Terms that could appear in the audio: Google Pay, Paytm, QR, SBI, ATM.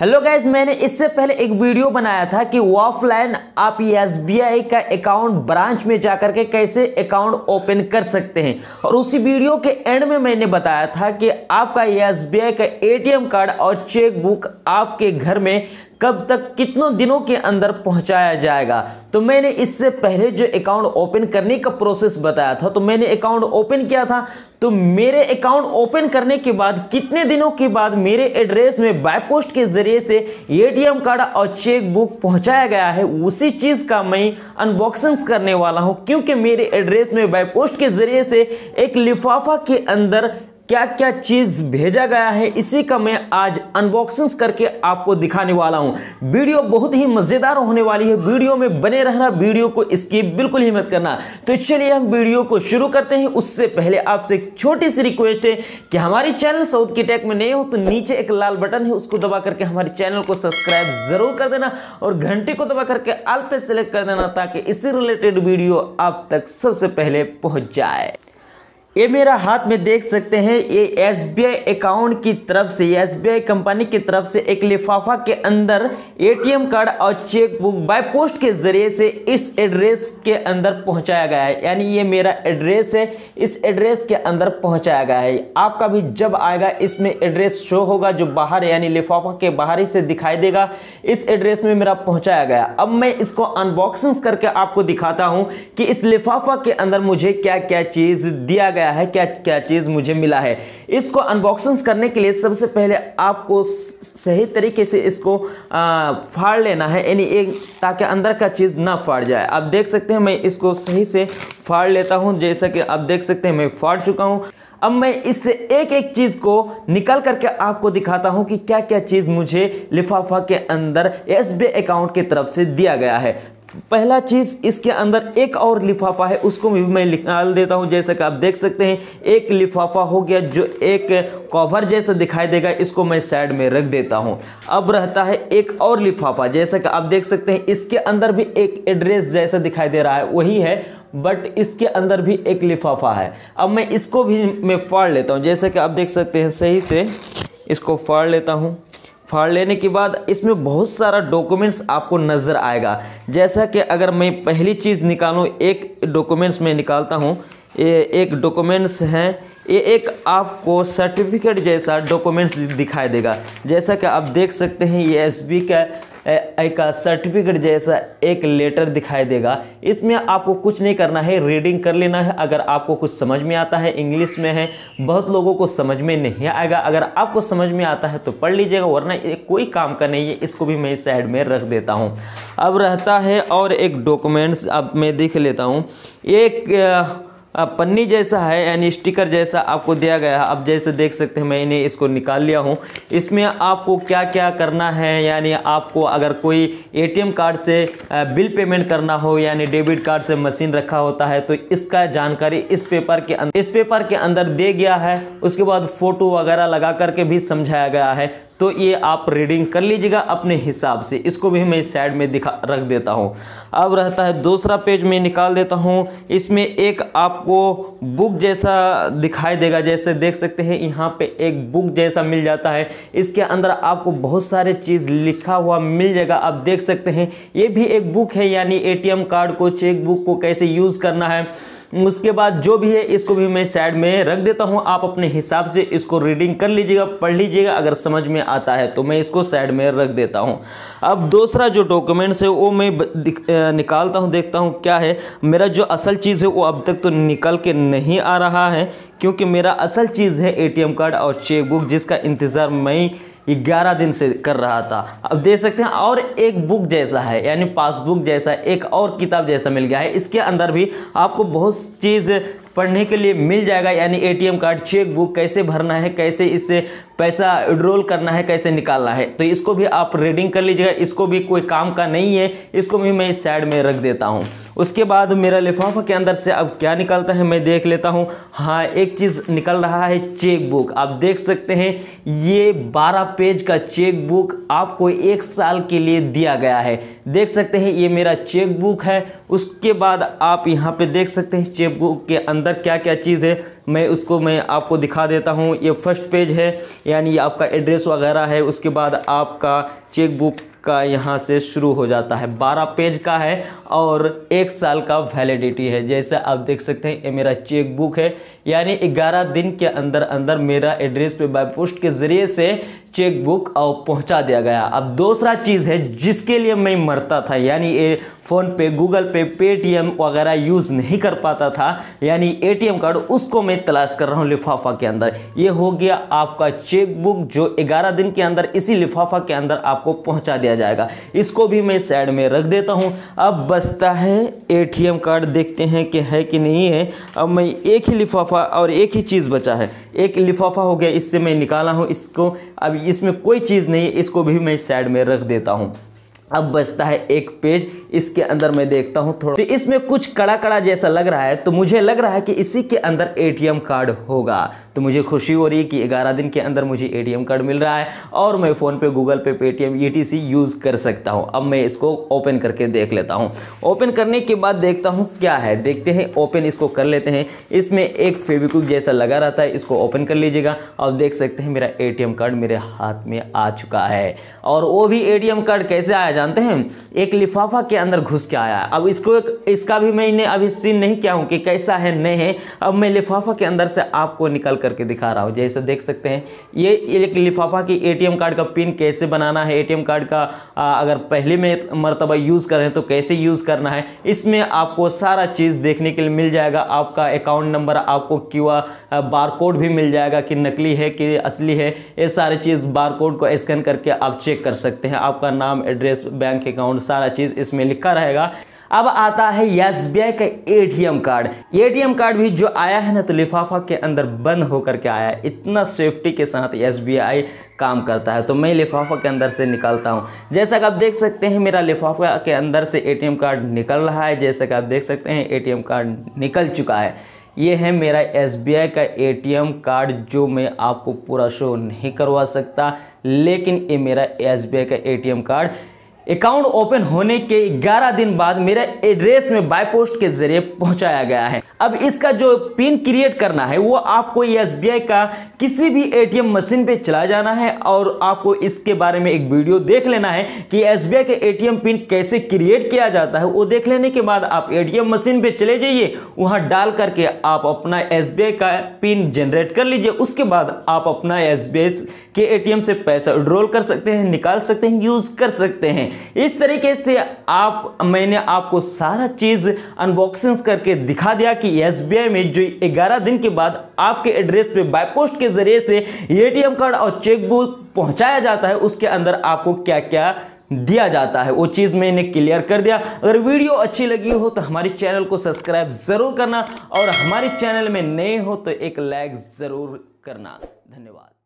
Hello guys, मैंने इससे पहले एक वीडियो बनाया था कि ऑफलाइन आप SBI का अकाउंट ब्रांच में जाकर के कैसे अकाउंट ओपन कर सकते हैं, और उसी वीडियो के एंड में मैंने बताया था कि आपका SBI का ATM कार्ड और चेकबुक आपके घर में कब तक कितनों दिनों के अंदर पहुंचाया जाएगा। तो मैंने इससे पहले जो अकाउंट ओपन करने का प्रोसेस बताया था, तो मैंने अकाउंट ओपन किया था। तो मेरे अकाउंट ओपन करने के बाद कितने दिनों के बाद मेरे एड्रेस में बाय पोस्ट के जरिए से ATM कार्ड और चेकबुक पहुंचाया गया है, उसी चीज़ का मैं अनबॉक्सिंग करने वाला हूं, क्योंकि मेरे एड्रेस में बाय पोस्ट के जरिए से एक लिफाफा के अंदर क्या क्या चीज़ भेजा गया है, इसी का मैं आज अनबॉक्सिंग करके आपको दिखाने वाला हूं। वीडियो बहुत ही मज़ेदार होने वाली है, वीडियो में बने रहना, वीडियो को स्किप बिल्कुल ही मत करना। तो चलिए हम वीडियो को शुरू करते हैं। उससे पहले आपसे एक छोटी सी रिक्वेस्ट है कि हमारे चैनल साउथ की टेक में नए हो तो नीचे एक लाल बटन है, उसको दबा करके हमारे चैनल को सब्सक्राइब ज़रूर कर देना और घंटे को दबा करके ऑल पे सेलेक्ट कर देना, ताकि इससे रिलेटेड वीडियो आप तक सबसे पहले पहुँच जाए। ये मेरा हाथ में देख सकते हैं, ये SBI अकाउंट की तरफ से, SBI कंपनी की तरफ से एक लिफाफा के अंदर ATM कार्ड और चेकबुक बाय पोस्ट के ज़रिए से इस एड्रेस के अंदर पहुंचाया गया है। यानी ये मेरा एड्रेस है, इस एड्रेस के अंदर पहुंचाया गया है। आपका भी जब आएगा इसमें एड्रेस शो होगा जो बाहर, यानी लिफाफा के बाहर ही से दिखाई देगा। इस एड्रेस में मेरा पहुँचाया गया। अब मैं इसको अनबॉक्सिंग करके आपको दिखाता हूँ कि इस लिफाफा के अंदर मुझे क्या क्या चीज़ दिया है, क्या क्या चीज मुझे मिला है। इसको अनबॉक्सिंग करने के लिए सबसे पहले आपको सही तरीके से इसको फाड़ लेना है, यानी एक ताकि अंदर का चीज ना फाड़ जाए। आप देख सकते हैं मैं इसको सही से फाड़ लेता हूं, जैसा कि आप देख सकते हैं मैं फाड़ चुका हूं। अब मैं इससे एक एक चीज़ को निकाल करके आपको दिखाता हूं कि क्या क्या चीज़ मुझे लिफाफा के अंदर SBI अकाउंट की तरफ से दिया गया है। पहला चीज़, इसके अंदर एक और लिफाफा है, उसको भी मैं निकाल देता हूं। जैसा कि आप देख सकते हैं एक लिफाफा हो गया जो एक कवर जैसा दिखाई देगा, इसको मैं साइड में रख देता हूं। अब रहता है एक और लिफाफा, जैसा कि आप देख सकते हैं इसके अंदर भी एक एड्रेस जैसा दिखाई दे रहा है, वही है, बट इसके अंदर भी एक लिफाफा है। अब मैं इसको भी मैं फाड़ लेता हूँ, जैसा कि आप देख सकते हैं सही से इसको फाड़ लेता हूँ। फाड़ लेने के बाद इसमें बहुत सारा डॉक्यूमेंट्स आपको नज़र आएगा। जैसा कि अगर मैं पहली चीज़ निकालूं, एक डॉक्यूमेंट्स में निकालता हूं, ये एक डॉक्यूमेंट्स हैं, ये एक आपको सर्टिफिकेट जैसा डॉक्यूमेंट्स दिखाई देगा। जैसा कि आप देख सकते हैं ये SBI का एक सर्टिफिकेट जैसा एक लेटर दिखाई देगा। इसमें आपको कुछ नहीं करना है, रीडिंग कर लेना है। अगर आपको कुछ समझ में आता है, इंग्लिश में है, बहुत लोगों को समझ में नहीं आएगा। अगर आपको समझ में आता है तो पढ़ लीजिएगा, वरना ये कोई काम का नहीं है। इसको भी मैं साइड में रख देता हूँ। अब रहता है और एक डॉक्यूमेंट्स, अब मैं देख लेता हूँ। एक पन्नी जैसा है, यानी स्टिकर जैसा आपको दिया गया। अब जैसे देख सकते हैं मैंने इसको निकाल लिया हूँ। इसमें आपको क्या क्या करना है, यानी आपको अगर कोई ATM कार्ड से बिल पेमेंट करना हो, यानी डेबिट कार्ड से मशीन रखा होता है, तो इसका जानकारी इस पेपर के अंदर दे गया है। उसके बाद फ़ोटो वगैरह लगा करके भी समझाया गया है। तो ये आप रीडिंग कर लीजिएगा अपने हिसाब से। इसको भी मैं साइड में रख देता हूँ। अब रहता है दूसरा पेज, मैं निकाल देता हूँ। इसमें एक आपको बुक जैसा दिखाई देगा, जैसे देख सकते हैं यहाँ पे एक बुक जैसा मिल जाता है। इसके अंदर आपको बहुत सारे चीज़ लिखा हुआ मिल जाएगा। आप देख सकते हैं ये भी एक बुक है, यानी ATM कार्ड को, चेकबुक को कैसे यूज़ करना है। उसके बाद जो भी है इसको भी मैं साइड में रख देता हूं। आप अपने हिसाब से इसको रीडिंग कर लीजिएगा, पढ़ लीजिएगा। अगर समझ में आता है तो मैं इसको साइड में रख देता हूं। अब दूसरा जो डॉक्यूमेंट्स है वो मैं निकालता हूं, देखता हूं क्या है। मेरा जो असल चीज़ है वो अब तक तो निकल के नहीं आ रहा है, क्योंकि मेरा असल चीज़ है ATM कार्ड और चेकबुक, जिसका इंतज़ार मैं 11 दिन से कर रहा था। अब देख सकते हैं और एक बुक जैसा है, यानी पासबुक जैसा एक और किताब जैसा मिल गया है। इसके अंदर भी आपको बहुत चीज़ पढ़ने के लिए मिल जाएगा, यानी ATM कार्ड, चेकबुक कैसे भरना है, कैसे इससे पैसा विड्रॉल करना है, कैसे निकालना है। तो इसको भी आप रीडिंग कर लीजिएगा, इसको भी कोई काम का नहीं है। इसको भी मैं इस साइड में रख देता हूँ। उसके बाद मेरा लिफाफा के अंदर से अब क्या निकलता है मैं देख लेता हूँ। हाँ, एक चीज़ निकल रहा है, चेकबुक। आप देख सकते हैं ये 12 पेज का चेकबुक आपको 1 साल के लिए दिया गया है। देख सकते हैं ये मेरा चेकबुक है। उसके बाद आप यहाँ पे देख सकते हैं चेकबुक के अंदर अंदर क्या क्या चीज़ है मैं उसको मैं आपको दिखा देता हूँ। ये फर्स्ट पेज है, यानी आपका एड्रेस वगैरह है। उसके बाद आपका चेकबुक का यहाँ से शुरू हो जाता है, 12 पेज का है और 1 साल का वैलिडिटी है। जैसे आप देख सकते हैं ये मेरा चेकबुक है, यानी 11 दिन के अंदर अंदर मेरा एड्रेस पे बाय पोस्ट के ज़रिए से चेकबुक और पहुँचा दिया गया। अब दूसरा चीज़ है जिसके लिए मैं मरता था, यानी ये फ़ोन पे, गूगल पे, पेटीएम वगैरह यूज़ नहीं कर पाता था, यानी एटीएम कार्ड, उसको मैं तलाश कर रहा हूँ लिफाफा के अंदर। ये हो गया आपका चेकबुक जो 11 दिन के अंदर इसी लिफाफा के अंदर आपको पहुँचा दिया जाएगा। इसको भी मैं साइड में रख देता हूँ। अब बचता है एटीएम कार्ड, देखते हैं कि है कि नहीं है। अब मैं एक ही लिफाफा और एक ही चीज़ बचा है, एक लिफाफा हो गया, इससे मैं निकाला हूँ इसको। अब इसमें कोई चीज़ नहीं है, इसको भी मैं साइड में रख देता हूँ। अब बचता है एक पेज, इसके अंदर मैं देखता हूँ थोड़ा, तो इसमें कुछ कड़ा कड़ा जैसा लग रहा है, तो मुझे लग रहा है कि इसी के अंदर एटीएम कार्ड होगा। तो मुझे खुशी हो रही है कि 11 दिन के अंदर मुझे एटीएम कार्ड मिल रहा है और मैं फ़ोन पे, गूगल पे, पेटीएम ETC यूज़ कर सकता हूँ। अब मैं इसको ओपन करके देख लेता हूँ। ओपन करने के बाद देखता हूँ क्या है, देखते हैं। ओपन इसको कर लेते हैं। इसमें एक फेविक्विक जैसा लगा रहता है, इसको ओपन कर लीजिएगा और देख सकते हैं मेरा एटीएम कार्ड मेरे हाथ में आ चुका है। और वो भी एटीएम कार्ड कैसे आया जानते हैं, एक लिफाफा के अंदर घुस के आया। अब इसको इसका भी मैंने अभी सीन नहीं किया हूँ कि कैसा है नहीं है। अब मैं लिफाफा के अंदर से आपको निकल करके दिखा रहा हूँ। जैसे देख सकते हैं ये एक लिफाफा की एटीएम कार्ड का पिन कैसे बनाना है, एटीएम कार्ड का अगर पहले में मरतबा यूज़ कर रहे हैं तो कैसे यूज़ करना है। इसमें आपको सारा चीज़ देखने के लिए मिल जाएगा। आपका अकाउंट नंबर, आपको QR बारकोड भी मिल जाएगा कि नकली है कि असली है। ये सारी चीज़ बारकोड को स्कैन करके आप चेक कर सकते हैं। आपका नाम, एड्रेस, बैंक अकाउंट, सारा चीज़ इसमें लिखा रहेगा। अब आता है SBI का ATM कार्ड। ATM कार्ड भी जो आया है ना, तो लिफाफा के अंदर बंद होकर के आया है। इतना सेफ्टी के साथ SBI काम करता है। तो मैं लिफाफा के अंदर से निकालता हूँ। जैसा कि आप देख सकते हैं मेरा लिफाफा के अंदर से ATM कार्ड निकल रहा है। जैसा कि आप देख सकते हैं ATM कार्ड निकल चुका है। ये है मेरा SBI का ATM कार्ड, जो मैं आपको पूरा शो नहीं करवा सकता, लेकिन ये मेरा SBI का ATM कार्ड अकाउंट ओपन होने के 11 दिन बाद मेरे एड्रेस में बाय पोस्ट के जरिए पहुंचाया गया है। अब इसका जो पिन क्रिएट करना है वो आपको SBI का किसी भी ATM मशीन पे चला जाना है और आपको इसके बारे में एक वीडियो देख लेना है कि SBI के ATM पिन कैसे क्रिएट किया जाता है। वो देख लेने के बाद आप ATM मशीन पे चले जाइए, वहाँ डाल करके आप अपना SBI का पिन जनरेट कर लीजिए। उसके बाद आप अपना SBI के ATM से पैसा विड्रॉल कर सकते हैं, निकाल सकते हैं, यूज़ कर सकते हैं। इस तरीके से मैंने आपको सारा चीज़ अनबॉक्सिंग करके दिखा दिया कि SBI में जो 11 दिन के बाद आपके एड्रेस पे बाय पोस्ट के जरिए से ATM कार्ड और चेकबुक पहुंचाया जाता है, उसके अंदर आपको क्या क्या दिया जाता है, वो चीज़ मैंने क्लियर कर दिया। अगर वीडियो अच्छी लगी हो तो हमारे चैनल को सब्सक्राइब ज़रूर करना और हमारे चैनल में नए हो तो एक लाइक ज़रूर करना। धन्यवाद।